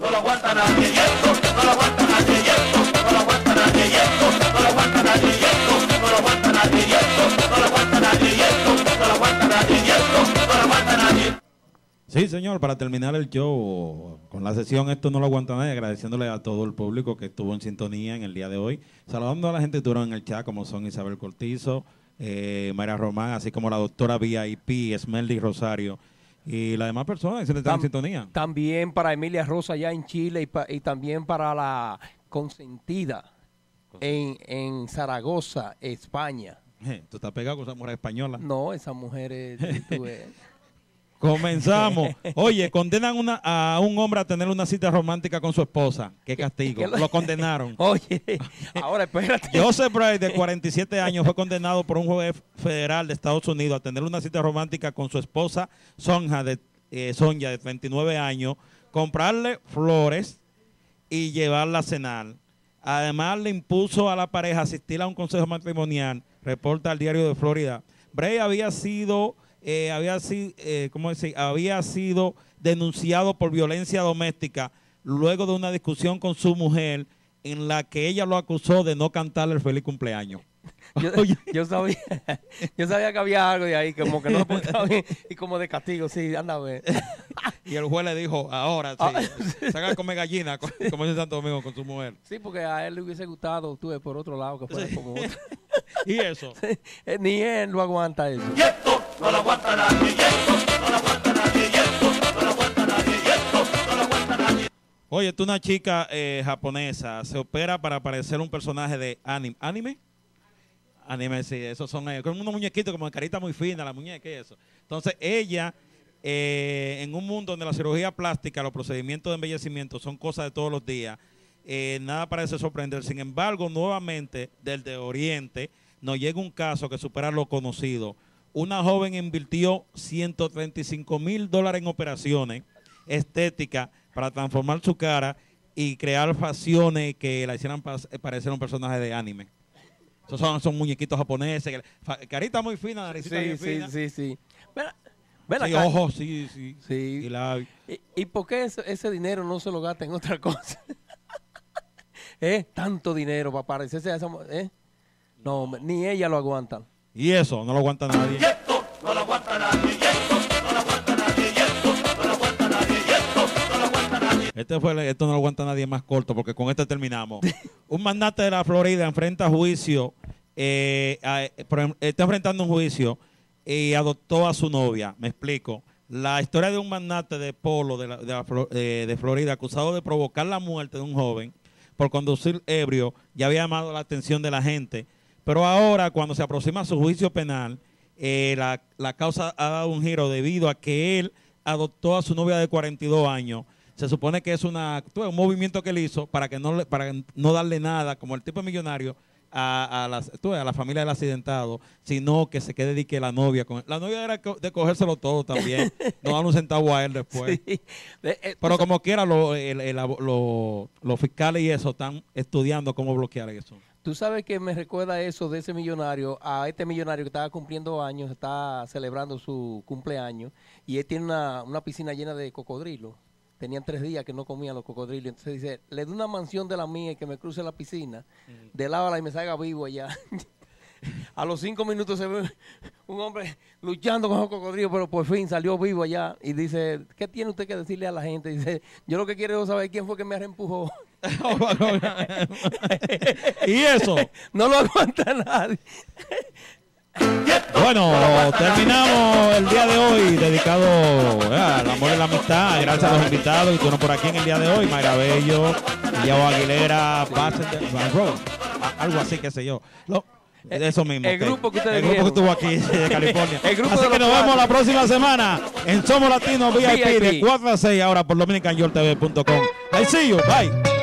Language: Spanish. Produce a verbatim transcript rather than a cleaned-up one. no lo aguanta nadie, y esto no lo aguanta nadie, y esto no lo aguanta nadie, y esto no lo aguanta nadie, y esto no lo aguanta nadie, y esto no lo aguanta nadie, y esto no lo aguanta nadie, y esto no lo aguanta nadie. Sí, señor, para terminar el show con la sesión Esto no lo aguanta nadie, agradeciéndole a todo el público que estuvo en sintonía en el día de hoy, saludando a la gente que estuvieron en el chat, como son Isabel Cortizo, eh, Mayra Román, así como la doctora V I P, Esmerly Rosario, y las demás personas que están en sintonía. También para Emilia Rosa allá en Chile y, pa, y también para la consentida en, en Zaragoza, España. ¿Tú estás pegado con esa mujer española? No, esa mujer es... Tú eres. Comenzamos. Oye, condenan una, a un hombre a tener una cita romántica con su esposa. Qué castigo. ¿Qué lo... lo condenaron. Oye, ahora espérate. Joseph Bray, de cuarenta y siete años, fue condenado por un juez federal de Estados Unidos a tener una cita romántica con su esposa Sonja, de, eh, Sonja, de veintinueve años, comprarle flores y llevarla a cenar. Además, le impuso a la pareja asistir a un consejo matrimonial, reporta el diario de Florida. Bray había sido... Eh, había, eh, ¿cómo decir? había sido denunciado por violencia doméstica luego de una discusión con su mujer en la que ella lo acusó de no cantarle el feliz cumpleaños. Yo, yo, sabía, yo sabía que había algo de ahí, como que no lo portaba bien, y como de castigo, sí, anda a ver. Y el juez le dijo, ahora sí, ah, salga a comer gallina, sí, como dice Santo Domingo, con su mujer. Sí, porque a él le hubiese gustado, tú, por otro lado, que fuera sí. como otro. ¿Y eso? Sí, ni él lo aguanta eso. Y esto no lo aguanta nadie, y esto no lo aguanta nadie, y esto no lo aguanta nadie, y esto no lo aguanta nadie. Oye, tú, una chica eh, japonesa, se opera para parecer un personaje de anime. ¿Anime? Anime, sí, esos son ellos. Con unos muñequitos como de carita muy fina, la muñeca y eso. Entonces, ella, eh, en un mundo donde la cirugía plástica, los procedimientos de embellecimiento son cosas de todos los días, eh, nada parece sorprender. Sin embargo, nuevamente, desde Oriente, nos llega un caso que supera lo conocido. Una joven invirtió ciento treinta y cinco mil dólares en operaciones estéticas para transformar su cara y crear facciones que la hicieran parecer un personaje de anime. Esos son, son muñequitos japoneses, carita muy fina, naricita sí, muy sí, fina. Sí, sí, sí. Ven, ven sí, acá. Ojos, sí, sí. sí. Y, la... ¿Y, ¿Y por qué ese, ese dinero no se lo gasta en otra cosa? ¿Eh? Tanto dinero para parecerse a esa ¿eh? No, no, ni ella lo aguanta. Y eso, no lo aguanta nadie. Y esto no lo aguanta nadie, y esto no lo aguanta nadie, y esto no lo aguanta nadie, y esto no lo aguanta nadie. Este fue el, esto no lo aguanta nadie más corto, porque con este terminamos. Un magnate de la Florida enfrenta juicio, eh, a, está enfrentando un juicio y adoptó a su novia. Me explico. La historia de un magnate de polo de, la, de, la, eh, de Florida, acusado de provocar la muerte de un joven por conducir ebrio, ya había llamado la atención de la gente. Pero ahora, cuando se aproxima su juicio penal, eh, la, la causa ha dado un giro debido a que él adoptó a su novia de cuarenta y dos años. Se supone que es una, un movimiento que él hizo para que no, para no darle nada, como el tipo de millonario, a, a, las, a la familia del accidentado, sino que se quede dedique la novia. Con, la novia era de cogérselo todo también, no darle un centavo a él después. Sí. Pero como quiera, lo, el, el, lo, los fiscales y eso están estudiando cómo bloquear eso. Tú sabes que me recuerda eso de ese millonario, a este millonario que estaba cumpliendo años, está celebrando su cumpleaños, y él tiene una, una piscina llena de cocodrilos. Tenían tres días que no comían los cocodrilos. Entonces dice, le doy una mansión de la mía y que me cruce la piscina, mm. de lávala y me salga vivo allá. A los cinco minutos se ve un hombre luchando con los cocodrilos, pero por fin salió vivo allá. Y dice, ¿qué tiene usted que decirle a la gente? Dice, yo lo que quiero es saber quién fue que me reempujó. Y eso no lo aguanta nadie. Bueno, terminamos el día de hoy dedicado al amor y la amistad. Gracias a los invitados que estuvieron por aquí en el día de hoy. Mayra Bello, Liao Aguilera, algo así, qué sé yo. Lo, eso mismo. El, el grupo que ustedes el grupo que estuvo aquí de California. El grupo así de que nos cuatro. vemos la próxima semana en Somos Latinos V I P, V I P de cuatro a seis ahora por dominican york t v punto com. I see you. Bye.